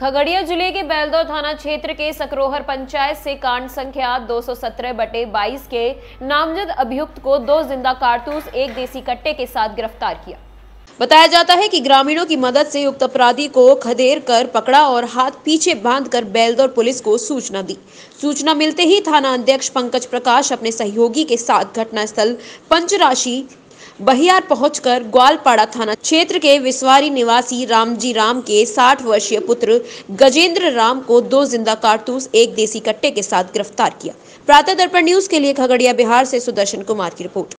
खगड़िया जिले के बेलदौर थाना क्षेत्र के सकरोहर पंचायत से कांड संख्या 217/22 के नामजद अभियुक्त को 2 जिंदा कारतूस 1 देसी कट्टे के साथ गिरफ्तार किया। बताया जाता है कि ग्रामीणों की मदद से उक्त अपराधी को खदेड़ कर पकड़ा और हाथ पीछे बांधकर बेलदौर पुलिस को सूचना दी। सूचना मिलते ही थाना अध्यक्ष पंकज प्रकाश अपने सहयोगी के साथ घटनास्थल पंचराशी बहियार पहुंचकर ग्वालपाड़ा थाना क्षेत्र के विस्वारी निवासी रामजी राम के 60 वर्षीय पुत्र गजेंद्र राम को 2 जिंदा कारतूस 1 देसी कट्टे के साथ गिरफ्तार किया। प्रातः दर्पण न्यूज़ के लिए खगड़िया बिहार से सुदर्शन कुमार की रिपोर्ट।